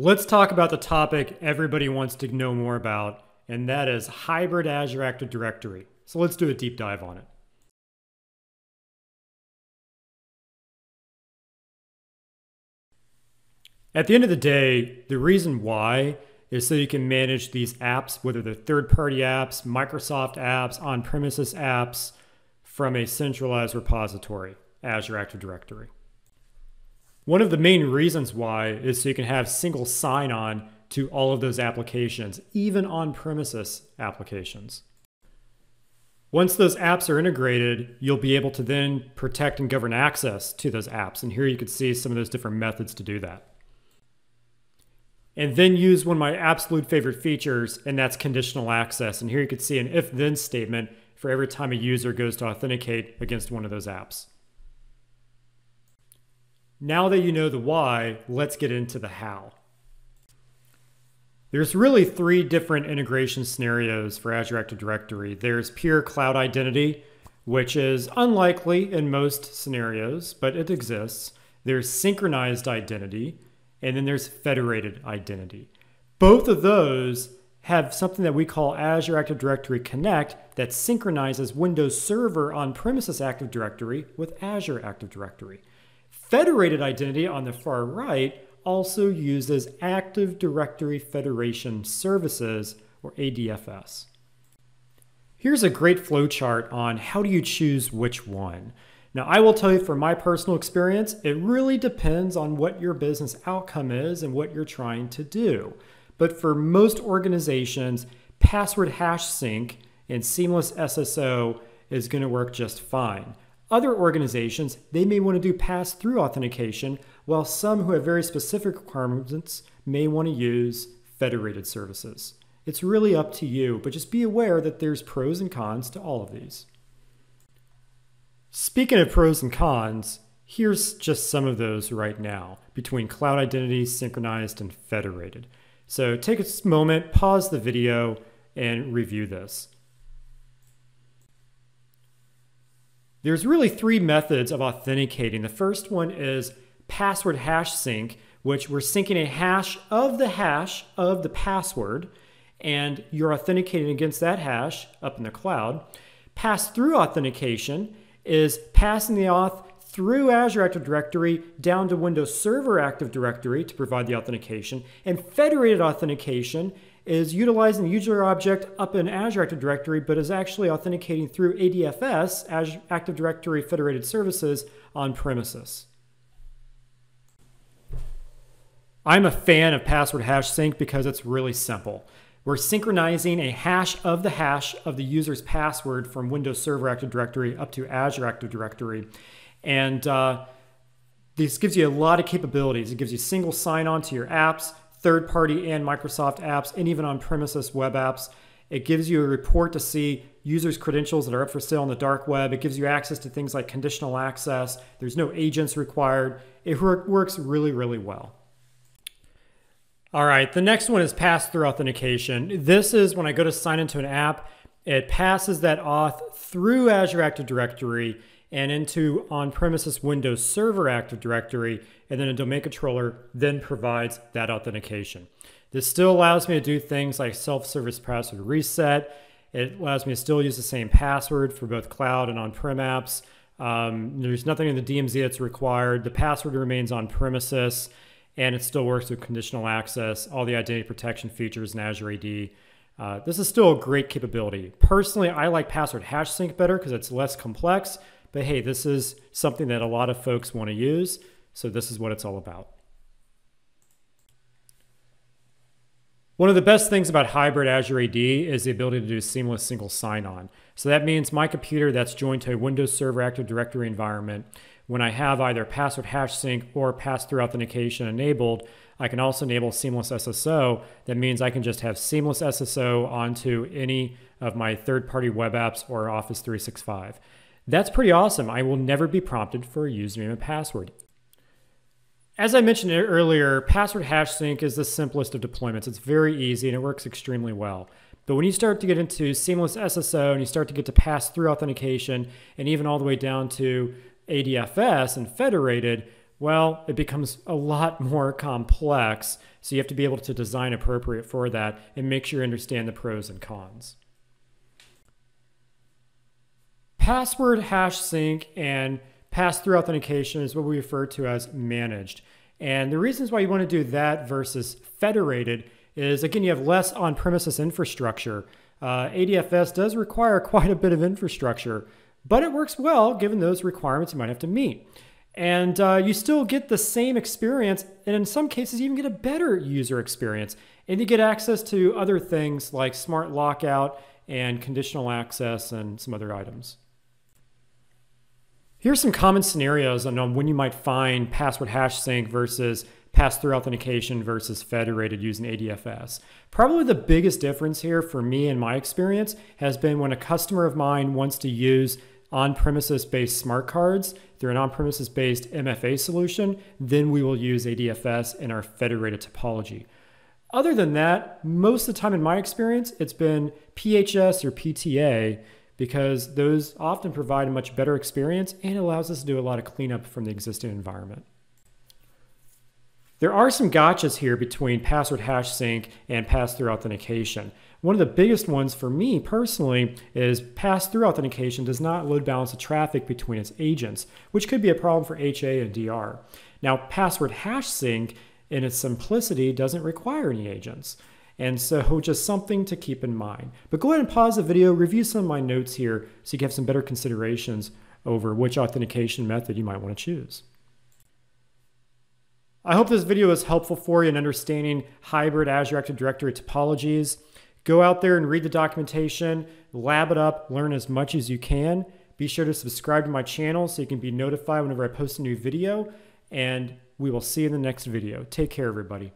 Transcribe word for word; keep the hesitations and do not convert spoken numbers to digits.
Let's talk about the topic everybody wants to know more about, and that is hybrid Azure Active Directory. So let's do a deep dive on it. At the end of the day, the reason why is so you can manage these apps, whether they're third-party apps, Microsoft apps, on-premises apps, from a centralized repository, Azure Active Directory. One of the main reasons why is so you can have single sign-on to all of those applications, even on-premises applications. Once those apps are integrated, you'll be able to then protect and govern access to those apps. And here you can see some of those different methods to do that. And then use one of my absolute favorite features, and that's conditional access. And here you can see an if-then statement for every time a user goes to authenticate against one of those apps. Now that you know the why, let's get into the how. There's really three different integration scenarios for Azure Active Directory. There's pure cloud identity, which is unlikely in most scenarios, but it exists. There's synchronized identity, and then there's federated identity. Both of those have something that we call Azure Active Directory Connect that synchronizes Windows Server on-premises Active Directory with Azure Active Directory. Federated identity on the far right also uses Active Directory Federation Services, or A D F S. Here's a great flowchart on how do you choose which one. Now, I will tell you from my personal experience, it really depends on what your business outcome is and what you're trying to do. But for most organizations, password hash sync and seamless S S O is going to work just fine. Other organizations, they may want to do pass-through authentication, while some who have very specific requirements may want to use federated services. It's really up to you, but just be aware that there's pros and cons to all of these. Speaking of pros and cons, here's just some of those right now between cloud identity, synchronized, and federated. So take a moment, pause the video, and review this. There's really three methods of authenticating. The first one is password hash sync, which we're syncing a hash of the hash of the password, and you're authenticating against that hash up in the cloud. Pass-through authentication is passing the auth through Azure Active Directory down to Windows Server Active Directory to provide the authentication. And federated authentication is utilizing the user object up in Azure Active Directory, but is actually authenticating through A D F S, Azure Active Directory Federated Services, on premises. I'm a fan of password hash sync because it's really simple. We're synchronizing a hash of the hash of the user's password from Windows Server Active Directory up to Azure Active Directory. And uh, this gives you a lot of capabilities. It gives you single sign-on to your apps, third-party and Microsoft apps, and even on-premises web apps. It gives you a report to see users' credentials that are up for sale on the dark web. It gives you access to things like conditional access. There's no agents required. It works really, really well. All right, the next one is pass-through authentication. This is when I go to sign into an app, it passes that auth through Azure Active Directory and into on-premises Windows Server Active Directory, and then a domain controller then provides that authentication. This still allows me to do things like self-service password reset. It allows me to still use the same password for both cloud and on-prem apps. Um, there's nothing in the D M Z that's required. The password remains on-premises, and it still works with conditional access, all the identity protection features in Azure A D. Uh, this is still a great capability. Personally, I like password hash sync better because it's less complex, but hey, this is something that a lot of folks want to use, so this is what it's all about. One of the best things about hybrid Azure A D is the ability to do seamless single sign-on. So that means my computer that's joined to a Windows Server Active Directory environment, when I have either password hash sync or pass-through authentication enabled, I can also enable seamless S S O. That means I can just have seamless S S O onto any of my third-party web apps or Office three sixty-five. That's pretty awesome. I will never be prompted for a username and password. As I mentioned earlier, password hash sync is the simplest of deployments. It's very easy and it works extremely well. But when you start to get into seamless S S O and you start to get to pass-through authentication and even all the way down to A D F S and federated, Well, it becomes a lot more complex, so you have to be able to design appropriate for that and make sure you understand the pros and cons. Password hash sync and pass-through authentication is what we refer to as managed. And the reasons why you want to do that versus federated is, again, you have less on-premises infrastructure. Uh, A D F S does require quite a bit of infrastructure, but it works well given those requirements you might have to meet. And uh, you still get the same experience, and in some cases you even get a better user experience. And you get access to other things like smart lockout and conditional access and some other items. Here's some common scenarios on when you might find password hash sync versus pass-through authentication versus federated using A D F S. Probably the biggest difference here for me in my experience has been when a customer of mine wants to use on-premises based smart cards through an on-premises based M F A solution, then we will use A D F S in our federated topology. Other than that, most of the time in my experience, it's been P H S or P T A because those often provide a much better experience and allows us to do a lot of cleanup from the existing environment. There are some gotchas here between password hash sync and pass-through authentication. One of the biggest ones for me personally is pass-through authentication does not load balance the traffic between its agents, which could be a problem for H A and D R. Now, password hash sync in its simplicity doesn't require any agents. And so just something to keep in mind. But go ahead and pause the video, review some of my notes here so you can have some better considerations over which authentication method you might want to choose. I hope this video was helpful for you in understanding hybrid Azure Active Directory topologies. Go out there and read the documentation, lab it up, learn as much as you can. Be sure to subscribe to my channel so you can be notified whenever I post a new video, and we will see you in the next video. Take care, everybody.